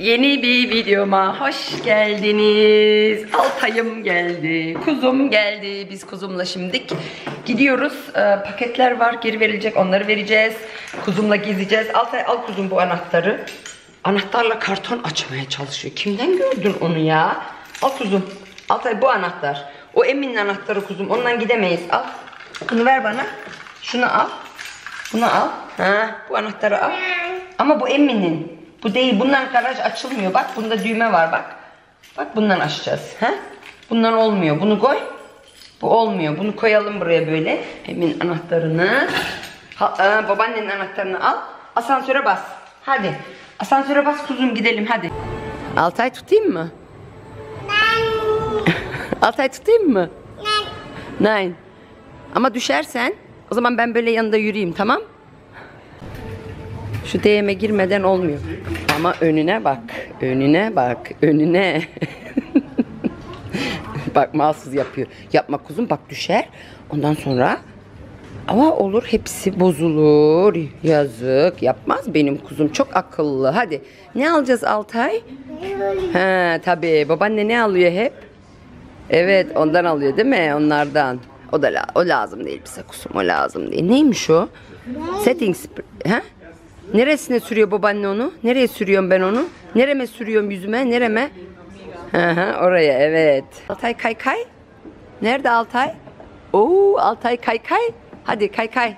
Yeni bir videoma hoş geldiniz. Altay'ım geldi, kuzum geldi. Biz kuzumla şimdik gidiyoruz. Paketler var, geri verilecek, onları vereceğiz. Kuzumla gezeceğiz. Altay, al kuzum bu anahtarı. Anahtarla karton açmaya çalışıyor. Kimden gördün onu ya? Al kuzum. Altay bu anahtar. O Emin'in anahtarı kuzum. Ondan gidemeyiz. Al. Bunu ver bana. Şunu al. Bunu al. Ha, bu anahtarı al. Ama bu Emin'in. Bu değil. Bundan garaj açılmıyor. Bak bunda düğme var bak. Bak bundan açacağız. He? Bundan olmuyor. Bunu koy. Bu olmuyor. Bunu koyalım buraya böyle. Emin anahtarını. Babaannenin anahtarını al. Asansöre bas. Hadi. Asansöre bas kuzum, gidelim hadi. Altay tutayım mı? Altay tutayım mı? Nein. Ama düşersen o zaman ben böyle yanında yürüyeyim, tamam? Şu değme girmeden olmuyor. Ama önüne bak. Önüne bak. Önüne. Bak mahsus yapıyor. Yapma kuzum, bak düşer. Ondan sonra ama olur, hepsi bozulur. Yazık. Yapmaz benim kuzum. Çok akıllı. Hadi. Ne alacağız Altay? He tabii. Babaanne ne alıyor hep? Evet, ondan alıyor değil mi? Onlardan. O da o lazım değil bize kuzum. O lazım değil. Neymiş o? Setting spray. He? Neresine sürüyor babaanne onu? Nereye sürüyorum ben onu? Nereme sürüyorum yüzüme? Nereme? Hı, oraya evet. Altay kaykay. Nerede Altay? Oo, Altay kaykay. Hadi kaykay.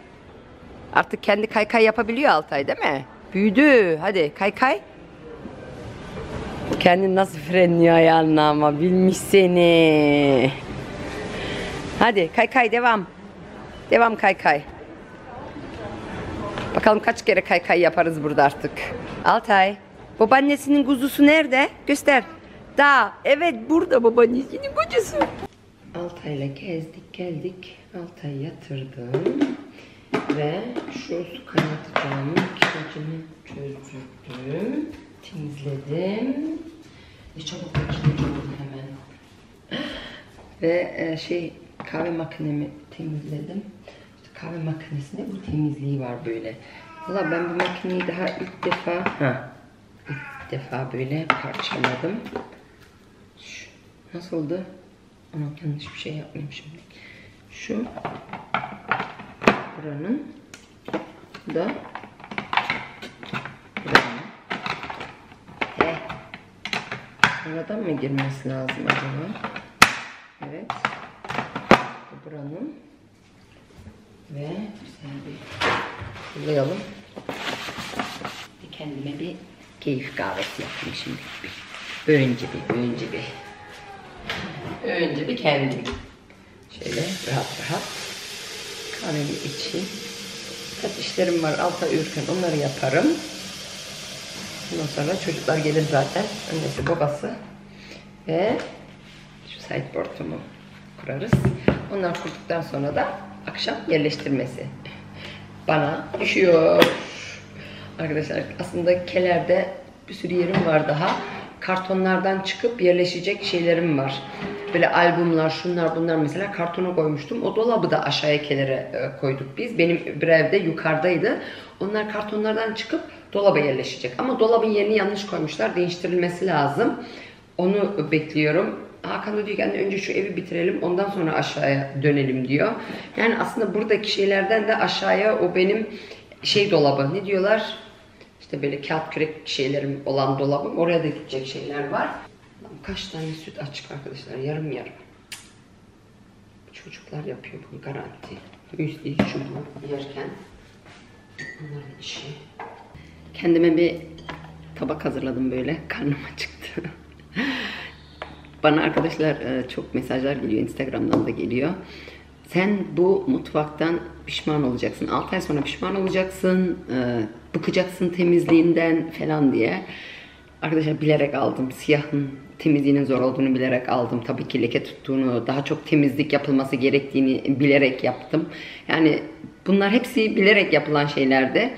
Artık kendi kaykay yapabiliyor Altay değil mi? Büyüdü. Hadi kaykay. Kendini nasıl frenliyor ayağını ama bilmiş seni. Hadi kaykay devam. Devam kaykay. Bakalım kaç kere kaykay yaparız burada artık. Altay. Babaannesinin kuzusu nerede? Göster. Da. Evet burada babaannesinin kuzusu. Altay'la gezdik geldik. Altay'ı yatırdım. Ve şu su kaynatacağımın kilacını çözdürdüm. Temizledim. Çabuk makineledim hemen. Ve kahve makinemi temizledim. İşte kahve makinesinde bu temizliği var böyle. Valla ben bu makineyi daha ilk defa böyle parçaladım. Nasıldı? Ama yanlış bir şey yapmayayım şimdi. Şu buranın da buranın. Sonradan mı girmesi lazım acaba? Evet. Buranın ve güzel bir bulayalım. Kendime bir keyif kahvesi yapayım şimdi. Önce bir kendim şöyle rahat kahvenin içi. Kaç işlerim var Altay ürken, onları yaparım. Ondan sonra çocuklar gelir zaten, annesi babası ve şu sideboard'umu kurarız. Onlar kurduktan sonra da akşam yerleştirmesi bana düşüyor. Arkadaşlar aslında kelerde bir sürü yerim var daha. Kartonlardan çıkıp yerleşecek şeylerim var. Böyle albümler, şunlar bunlar mesela kartona koymuştum. O dolabı da aşağıya kenara koyduk biz. Benim bir evde yukarıdaydı. Onlar kartonlardan çıkıp dolaba yerleşecek. Ama dolabın yerini yanlış koymuşlar. Değiştirilmesi lazım. Onu bekliyorum. Hakan da diyor ki önce şu evi bitirelim. Ondan sonra aşağıya dönelim diyor. Yani aslında buradaki şeylerden de aşağıya o benim dolabı ne diyorlar? İşte böyle kağıt kürek şeylerim olan dolabım. Oraya da gidecek şeyler var. Kaç tane süt açık arkadaşlar? Yarım yarım. Çocuklar yapıyor bunu garanti. Müsli şunu yerken. Onların işi. Kendime bir tabak hazırladım böyle. Karnım acıktı. Bana arkadaşlar çok mesajlar geliyor. Instagram'dan da geliyor. Sen bu mutfaktan pişman olacaksın. 6 ay sonra pişman olacaksın. Bıkacaksın temizliğinden falan diye. Arkadaşlar bilerek aldım. Siyahın temizliğinin zor olduğunu bilerek aldım. Tabii ki leke tuttuğunu, daha çok temizlik yapılması gerektiğini bilerek yaptım. Yani bunlar hepsi bilerek yapılan şeylerde.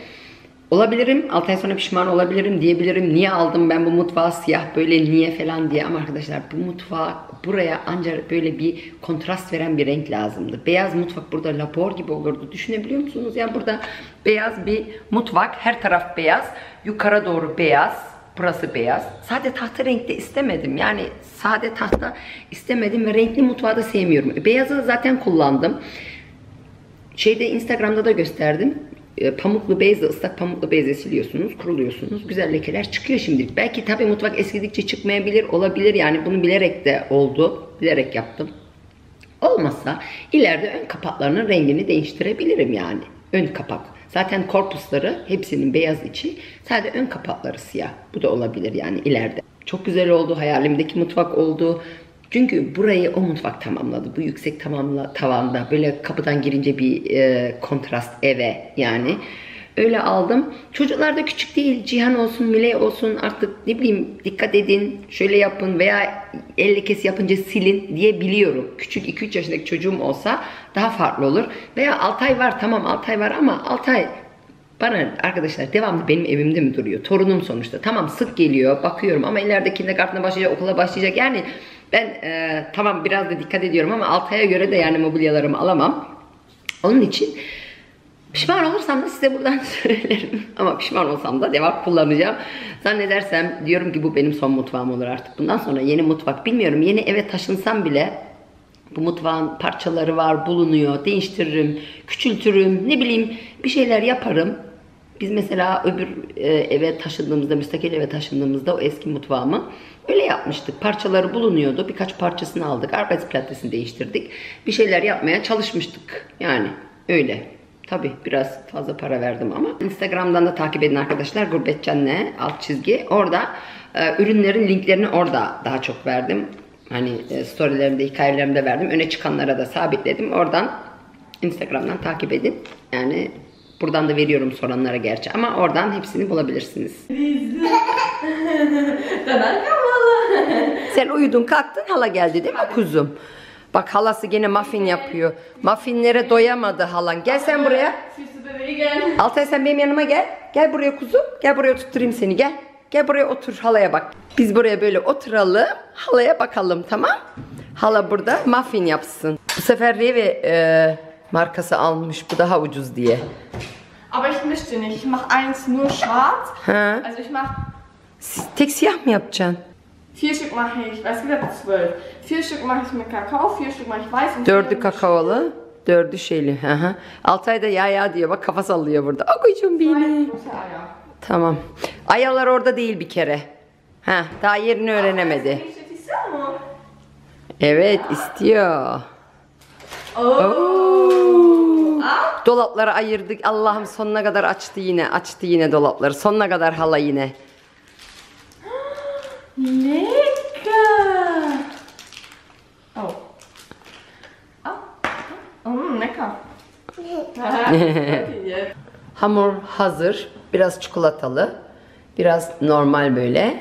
Olabilirim, 6 ay sonra pişman olabilirim diyebilirim. Niye aldım ben bu mutfağı siyah böyle niye falan diye. Ama arkadaşlar bu mutfağa, buraya ancak böyle bir kontrast veren bir renk lazımdı. Beyaz mutfak burada labor gibi olurdu. Düşünebiliyor musunuz? Yani burada beyaz bir mutfak. Her taraf beyaz. Yukarı doğru beyaz. burası beyaz. Sade tahta renkte istemedim. Yani sade tahta istemedim ve renkli mutfağı da sevmiyorum. Beyazı zaten kullandım. Şeyde, Instagram'da da gösterdim. Pamuklu bezle, ıslak pamuklu bezle siliyorsunuz, kuruluyorsunuz. Güzel lekeler çıkıyor şimdilik. Belki tabii mutfak eskidikçe çıkmayabilir, olabilir. Yani bunu bilerek de oldu. Bilerek yaptım. Olmazsa ileride ön kapaklarının rengini değiştirebilirim yani. Ön kapak. Zaten korpusları hepsinin beyaz içi. Sadece ön kapakları siyah. Bu da olabilir yani ileride. Çok güzel oldu. Hayalimdeki mutfak oldu. Çünkü burayı o mutfak tamamladı. Bu yüksek tavanda böyle kapıdan girince bir kontrast eve yani. Öyle aldım. Çocuklar da küçük değil. Cihan olsun, Miley olsun, artık ne bileyim dikkat edin, şöyle yapın veya el lekesi yapınca silin diye biliyorum. Küçük 2-3 yaşındaki çocuğum olsa daha farklı olur. Veya Altay var, tamam Altay var ama Altay bana arkadaşlar devamlı benim evimde mi duruyor? Torunum sonuçta. Tamam sık geliyor, bakıyorum ama ileride kindergarten'a başlayacak, okula başlayacak yani. Ben tamam biraz da dikkat ediyorum ama Altay'a göre de yani mobilyalarımı alamam. Onun için pişman olursam da size buradan söylerim. Ama pişman olsam da devam kullanacağım. Zannedersem diyorum ki bu benim son mutfağım olur artık. Bundan sonra yeni mutfak bilmiyorum. Yeni eve taşınsam bile bu mutfağın parçaları var, bulunuyor. Değiştiririm, küçültürüm, ne bileyim bir şeyler yaparım. Biz mesela öbür eve taşındığımızda, müstakil eve taşındığımızda o eski mutfağımı öyle yapmıştık. Parçaları bulunuyordu. Birkaç parçasını aldık. Arbeitsplatte'sini değiştirdik. Bir şeyler yapmaya çalışmıştık. Yani öyle. Tabii biraz fazla para verdim ama. Instagram'dan da takip edin arkadaşlar. Gurbetçianne alt çizgi. Orada ürünlerin linklerini orada daha çok verdim. Hani storylerimde, hikayelerimde verdim. Öne çıkanlara da sabitledim. Oradan Instagram'dan takip edin. Yani buradan da veriyorum soranlara gerçi ama oradan hepsini bulabilirsiniz. Sen uyudun kalktın, hala geldi değil mi kuzum? Bak halası gene muffin yapıyor. Muffinlere doyamadı halan. Gel sen buraya. Altay sen benim yanıma gel. Gel buraya kuzum. Gel buraya tutturayım seni gel. Gel buraya otur, halaya bak. Biz buraya böyle oturalım. Halaya bakalım tamam. Hala burada muffin yapsın. Bu sefer Revi markası almış, bu daha ucuz diye. Ama ich mischte nicht. Ich mach eins nur schwarz. Ha. Also ich mach tek siyah mı yapacaksın? 4 Stück mache ich. Was gibt es 12? 4 Stück mache ich mit Kakao, 4 Stück mache ich weiß. 4'ü kakaolu, 4'ü şeyli. Hı. Altay da ya ya diyor. Bak kafa sallıyor burada. Akucuğum benim. Tamam. Ayalar orada değil bir kere. Ha, daha yerini öğrenemedi. Evet, istiyor. Oh. Dolapları ayırdık. Allah'ım sonuna kadar açtı yine. Açtı yine dolapları. Sonuna kadar hala yine. Lecker. Oh. Lecker. Hamur hazır. Biraz çikolatalı. Biraz normal böyle.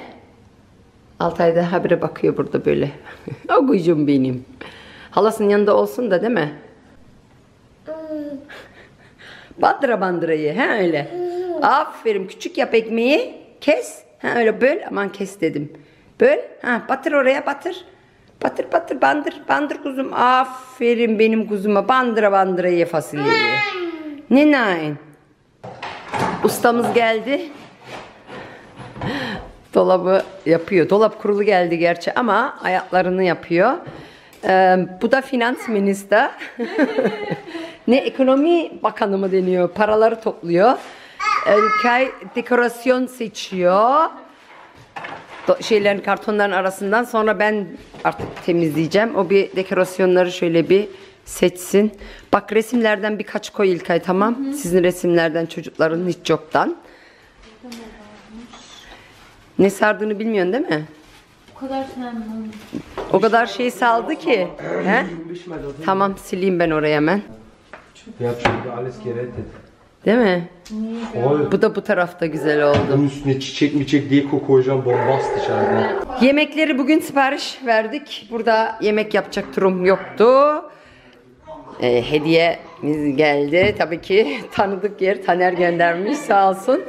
Altay'da habire bakıyor burada böyle. O kuzum benim. Halasının yanında olsun da değil mi? Bandıra bandıra ye. He öyle. Aferin. Küçük yap ekmeği. Kes. Ha öyle böl. Aman kes dedim. Böl. Ha batır oraya batır. Batır batır bandır. Bandır kuzum. Aferin benim kuzuma. Bandıra bandıra ye fasulyeyi. Ne nain. Ustamız geldi. Dolabı yapıyor. Dolap kurulu geldi gerçi ama ayaklarını yapıyor. Bu da finansminister. Ne ekonomi bakanı mı deniyor? Paraları topluyor. İlkay dekorasyon seçiyor. Şeylerin kartonların arasından sonra ben artık temizleyeceğim. O bir dekorasyonları şöyle bir seçsin. Bak resimlerden birkaç koy İlkay tamam. Hı hı. Sizin resimlerden çocukların hiç yoktan. Ne sardığını bilmiyorsun değil mi? O kadar önemli. O kadar şey saldı ki. He? Tamam sileyim ben oraya hemen. Değil mi? Bu da bu tarafta güzel oldu. Bunun üstüne çiçek mi çiçek diye koku hocam bombast dışarıda. Yemekleri bugün sipariş verdik. Burada yemek yapacak durum yoktu. Hediyemiz geldi. Tabii ki tanıdık yer. Taner göndermiş sağ olsun.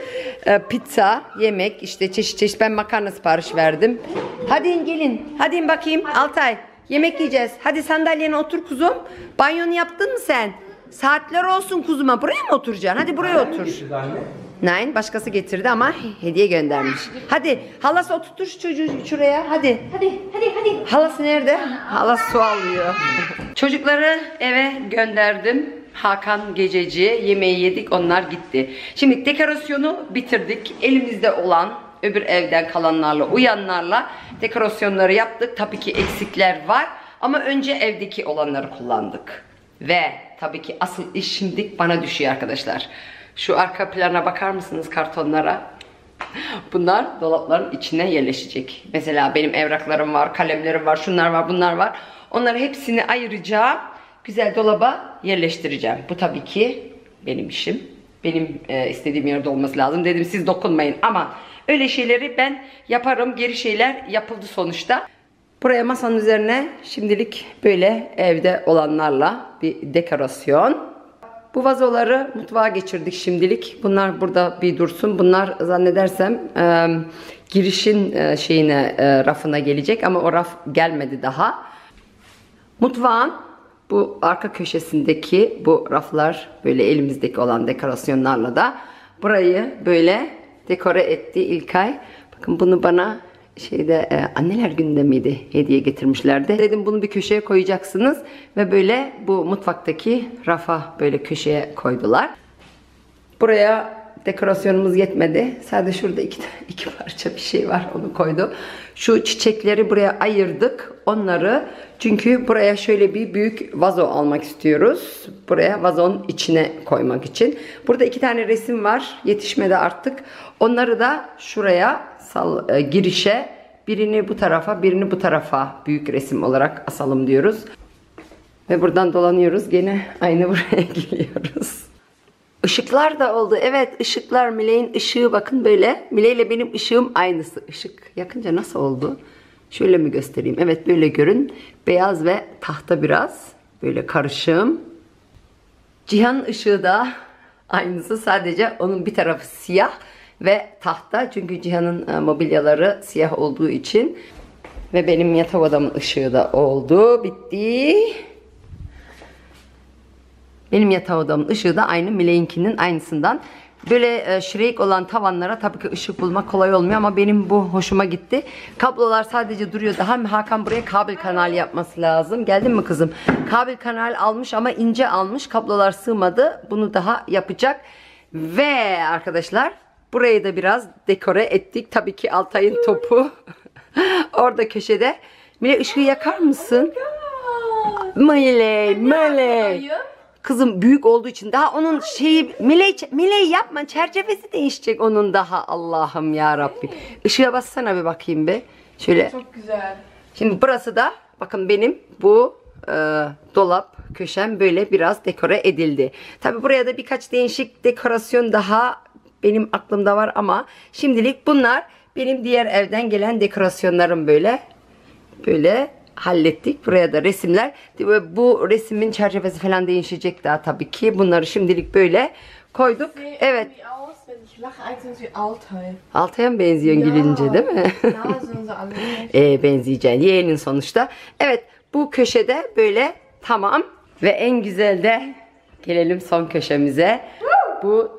Pizza, yemek işte çeşit çeşit. Ben makarna sipariş verdim. Hadi gelin. Hadi bakayım. Hadi. Altay. Yemek yiyeceğiz. Hadi sandalyene otur kuzum. Banyonu yaptın mı sen? Saatler olsun kuzuma. Buraya mı oturacaksın? Hadi buraya otur. Nein, başkası getirdi ama hediye göndermiş. Hadi halası oturtur şu çocuğu şuraya. Hadi. Hadi. Halası nerede? Halası su alıyor. Çocukları eve gönderdim. Hakan gececi yemeği yedik, onlar gitti. Şimdi dekorasyonu bitirdik. Elimizde olan, öbür evden kalanlarla, uyanlarla dekorasyonları yaptık. Tabii ki eksikler var ama önce evdeki olanları kullandık. Ve tabii ki asıl iş şimdi bana düşüyor arkadaşlar. Şu arka plana bakar mısınız, kartonlara? Bunlar dolapların içine yerleşecek. Mesela benim evraklarım var, kalemlerim var, şunlar var, bunlar var. Onları hepsini ayıracağım, güzel dolaba yerleştireceğim. Bu tabii ki benim işim. Benim istediğim yerde olması lazım. Dedim siz dokunmayın ama öyle şeyleri ben yaparım. Geri şeyler yapıldı sonuçta. Buraya masanın üzerine şimdilik böyle evde olanlarla bir dekorasyon. Bu vazoları mutfağa geçirdik şimdilik. Bunlar burada bir dursun. Bunlar zannedersem girişin şeyine, rafına gelecek ama o raf gelmedi daha. Mutfağın bu arka köşesindeki bu raflar böyle elimizdeki olan dekorasyonlarla da burayı böyle dekore etti İlkay. Bakın bunu bana anneler gününde miydi, hediye getirmişlerdi. Dedim bunu bir köşeye koyacaksınız ve böyle bu mutfaktaki rafa böyle köşeye koydular. Buraya dekorasyonumuz yetmedi. Sadece şurada iki parça bir şey var, onu koydu. Şu çiçekleri buraya ayırdık. Onları, çünkü buraya şöyle bir büyük vazo almak istiyoruz. Buraya vazonun içine koymak için. Burada iki tane resim var. Yetişmedi artık. Onları da şuraya girişe, birini bu tarafa, birini bu tarafa büyük resim olarak asalım diyoruz. Ve buradan dolanıyoruz. Gene aynı buraya geliyoruz. Işıklar da oldu. Evet, ışıklar. Miley'in ışığı bakın böyle. Miley ile benim ışığım aynısı. Işık yakınca nasıl oldu? Şöyle mi göstereyim? Evet, böyle görün. Beyaz ve tahta biraz. Böyle karışım. Cihan ışığı da aynısı. Sadece onun bir tarafı siyah ve tahta. Çünkü Cihan'ın mobilyaları siyah olduğu için. Ve benim yatak odamın ışığı da oldu. Bitti. Benim yatak odamın ışığı da aynı. Miley'inkinin aynısından. Böyle şireyk olan tavanlara tabii ki ışık bulmak kolay olmuyor ama benim bu hoşuma gitti. Kablolar sadece duruyor. Daha Hakan buraya kabel kanal yapması lazım. Geldin mi kızım? Kabel kanal almış ama ince almış. Kablolar sığmadı. Bunu daha yapacak. Ve arkadaşlar burayı da biraz dekore ettik. Tabii ki Altay'ın topu orada köşede. Mile ışığı yakar mısın? Mile. Kızım büyük olduğu için daha onun şeyi, Miley yapma, çerçevesi değişecek onun daha. Allah'ım ya Rabbim. Işığa bassana bir bakayım be. Şöyle. Çok güzel. Şimdi burası da bakın benim bu dolap köşem böyle biraz dekore edildi. Tabi buraya da birkaç değişik dekorasyon daha benim aklımda var ama şimdilik bunlar benim diğer evden gelen dekorasyonlarım böyle. Hallettik. Buraya da resimler. Bu resimin çerçevesi falan değişecek daha tabii ki. Bunları şimdilik böyle koyduk. Evet. Altay'a mı benziyorsun gülünce, değil mi? Benzeyeceksin. Yeğenin sonuçta. Evet. Bu köşede böyle tamam. Ve en güzel de gelelim son köşemize. Bu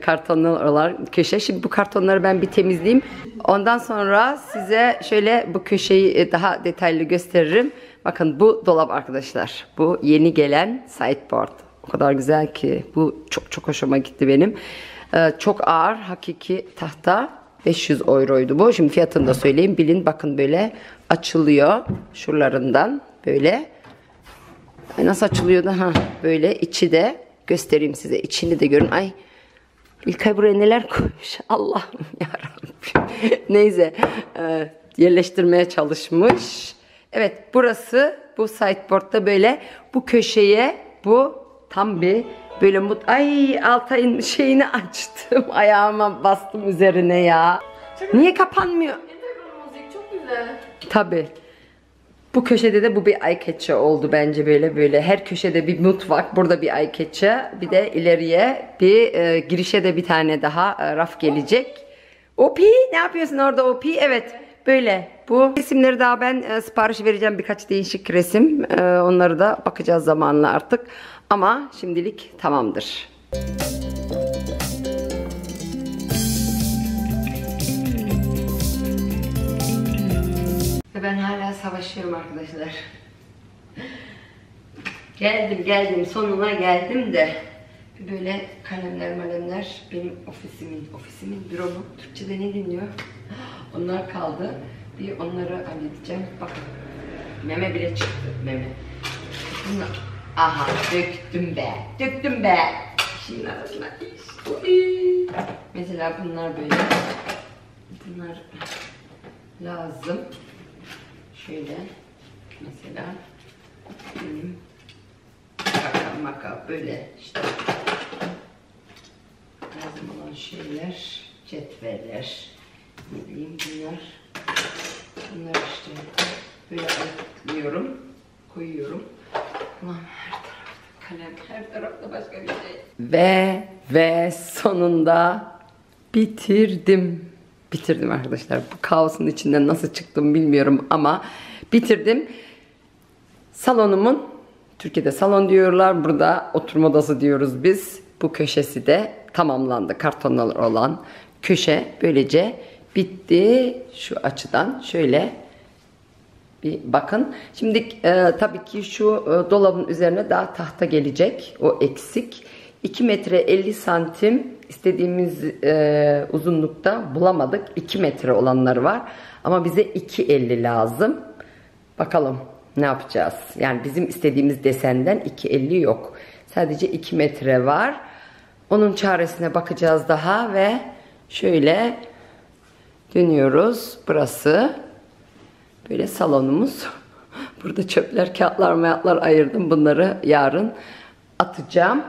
kartonlar köşe. Şimdi bu kartonları ben bir temizleyeyim. Ondan sonra size şöyle bu köşeyi daha detaylı gösteririm. Bakın bu dolap arkadaşlar. Bu yeni gelen sideboard. O kadar güzel ki. Bu çok hoşuma gitti benim. Çok ağır hakiki tahta. 500 euroydu bu. Şimdi fiyatını da söyleyeyim. Bilin bakın böyle açılıyor. Şuralarından böyle. Nasıl açılıyordu? Böyle içi de. Göstereyim size. İçini de görün. Ay İlkay buraya neler koymuş. Allah'ım yarabbim. Neyse. Yerleştirmeye çalışmış. Evet, burası bu sideboard'da böyle. Bu köşeye bu tam bir böyle ay Altay'ın şeyini açtım. Ayağıma bastım üzerine ya. Niye kapanmıyor? Çok güzel. Tabii. Bu köşede de bu bir ay keçe oldu bence böyle. Her köşede bir mutfak, burada bir ay keçe, bir de ileriye bir girişe de bir tane daha raf gelecek. Opi, ne yapıyorsun orada Opi? Evet, böyle. Bu resimleri daha ben sipariş vereceğim, birkaç değişik resim. Onları da bakacağız zamanla artık. Ama şimdilik tamamdır. savaşıyorum arkadaşlar. Geldim sonuna geldim de böyle kalemler benim ofisimin büromu Türkçe'de ne deniyor? Onlar kaldı. Bir onları halledeceğim. Bakın meme bile çıktı meme. Bunlar. Aha döktüm be. Şimdi arasına iş. Mesela bunlar böyle. Bunlar lazım. Şöyle mesela benim maka böyle işte lazım olan şeyler, cetveller, ne diyeyim bunlar işte böyle ayıklıyorum, koyuyorum. Ulan her tarafta kalem, her tarafta başka bir şey. Ve sonunda bitirdim. Bitirdim arkadaşlar. Bu kaosun içinden nasıl çıktım bilmiyorum ama bitirdim. Salonumun, Türkiye'de salon diyorlar, burada oturma odası diyoruz biz. Bu köşesi de tamamlandı. Kartonlar olan köşe böylece bitti. Şu açıdan şöyle bir bakın. Şimdi tabii ki şu dolabın üzerine daha tahta gelecek. O eksik. 2 metre 50 santim istediğimiz uzunlukta bulamadık. 2 metre olanları var. Ama bize 2.50 lazım. Bakalım ne yapacağız? Yani bizim istediğimiz desenden 2.50 yok. Sadece 2 metre var. Onun çaresine bakacağız daha ve şöyle dönüyoruz. Burası böyle salonumuz. Burada çöpler, kağıtlar, mayatlar ayırdım. Bunları yarın atacağım.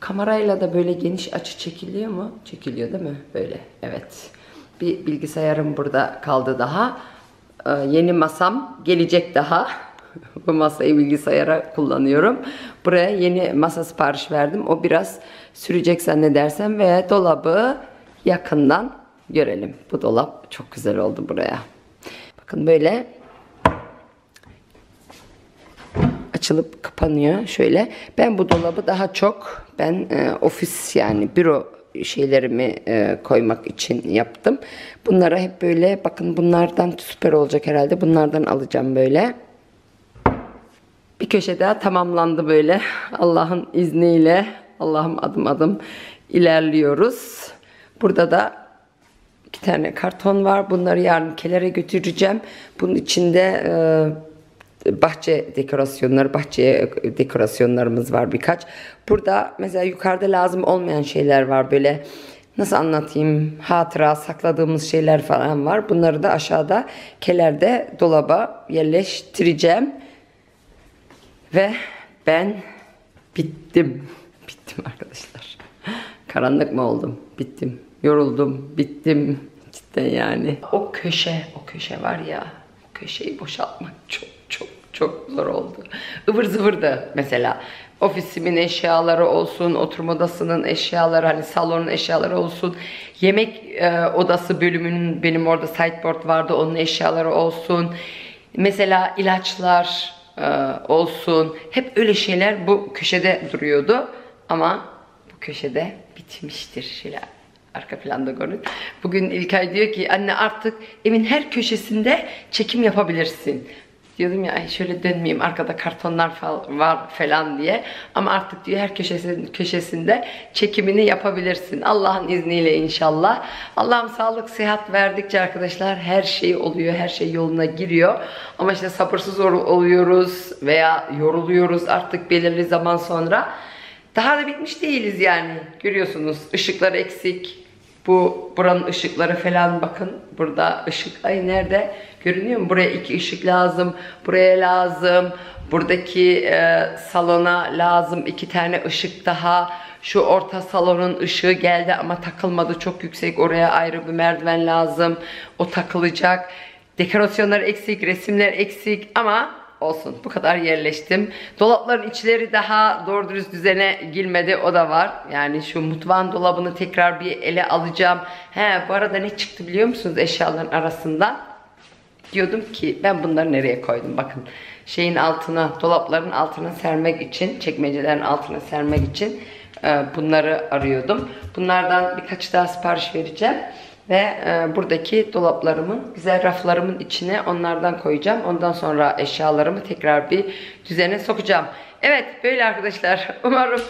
Kamerayla da böyle geniş açı çekiliyor mu? Çekiliyor değil mi? Böyle. Evet. Bir bilgisayarım burada kaldı daha. Yeni masam gelecek daha. Bu masayı bilgisayara kullanıyorum. Buraya yeni masa sipariş verdim. O biraz sürecek zannedersem ve dolabı yakından görelim. Bu dolap çok güzel oldu buraya. Bakın böyle açılıp kapanıyor şöyle. Ben bu dolabı daha çok ofis yani büro şeylerimi koymak için yaptım. Bunlara hep böyle bakın bunlardan süper olacak herhalde. Bunlardan alacağım böyle. Bir köşe daha tamamlandı böyle. Allah'ın izniyle Allah'ım adım adım ilerliyoruz. Burada da 2 tane karton var. Bunları yarın kelere götüreceğim. Bunun içinde bahçe dekorasyonlarımız var birkaç. Burada mesela yukarıda lazım olmayan şeyler var böyle. Nasıl anlatayım? Hatıra sakladığımız şeyler falan var. Bunları da aşağıda kelerde dolaba yerleştireceğim. Ve ben bittim. Bittim arkadaşlar. Karanlık mı oldum? Bittim. Yoruldum. Bittim. Cidden yani. O köşe var ya. O köşeyi boşaltmak çok zor oldu. Ivır zıvır da mesela ofisimin eşyaları olsun, oturma odasının eşyaları, hani salonun eşyaları olsun, yemek odası bölümünün benim orada sideboard vardı, onun eşyaları olsun. Mesela ilaçlar olsun. Hep öyle şeyler bu köşede duruyordu ama bu köşede bitmiştir şeyler. Arka planda görün. Bugün İlkay diyor ki anne artık evin her köşesinde çekim yapabilirsin. Diyordum ya şöyle dönmeyeyim arkada kartonlar var falan diye. Ama artık diyor her köşesinde çekimini yapabilirsin. Allah'ın izniyle inşallah. Allah'ım sağlık sıhhat verdikçe arkadaşlar her şey oluyor. Her şey yoluna giriyor. Ama işte sabırsız oluyoruz veya yoruluyoruz artık belirli zaman sonra. Daha da bitmiş değiliz yani. Görüyorsunuz ışıklar eksik. Buranın ışıkları falan bakın. Burada ışık. Ay nerede? Görünüyor mu? Buraya 2 ışık lazım. Buraya lazım. Buradaki salona lazım 2 tane ışık daha. Şu orta salonun ışığı geldi ama takılmadı. Çok yüksek. Oraya ayrı bir merdiven lazım. O takılacak. Dekorasyonlar eksik. Resimler eksik. Ama olsun. Bu kadar yerleştim. Dolapların içleri daha doğru dürüst düzene girmedi. O da var. Yani şu mutfağın dolabını tekrar bir ele alacağım. He bu arada ne çıktı biliyor musunuz eşyaların arasından? Diyordum ki ben bunları nereye koydum? Bakın şeyin altına, dolapların altına sermek için, çekmecelerin altına sermek için bunları arıyordum. Bunlardan birkaç daha sipariş vereceğim. Ve buradaki dolaplarımın, güzel raflarımın içine onlardan koyacağım. Ondan sonra eşyalarımı tekrar bir düzene sokacağım. Evet, böyle arkadaşlar. Umarım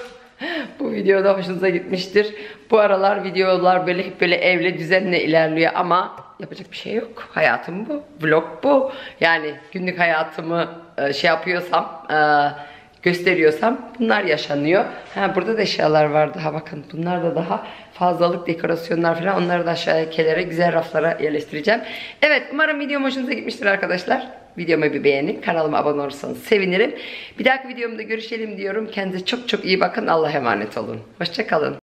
bu videoda hoşunuza gitmiştir. Bu aralar videolar böyle hep böyle evle, düzenle ilerliyor ama yapacak bir şey yok. Hayatım bu. Vlog bu. Yani günlük hayatımı şey yapıyorsam, gösteriyorsam bunlar yaşanıyor. Ha, burada da eşyalar var daha, bakın. Bunlar da daha fazlalık dekorasyonlar falan. Onları da aşağıya, kelere, güzel raflara yerleştireceğim. Evet, umarım videom hoşunuza gitmiştir arkadaşlar. Videomu bir beğenin, kanalıma abone olursanız sevinirim. Bir dahaki videomda görüşelim diyorum. Kendinize çok çok iyi bakın. Allah'a emanet olun. Hoşça kalın.